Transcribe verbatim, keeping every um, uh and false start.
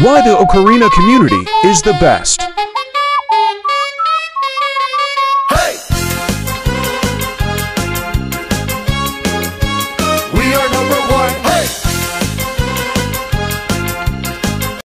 Why the Ocarina community is the best.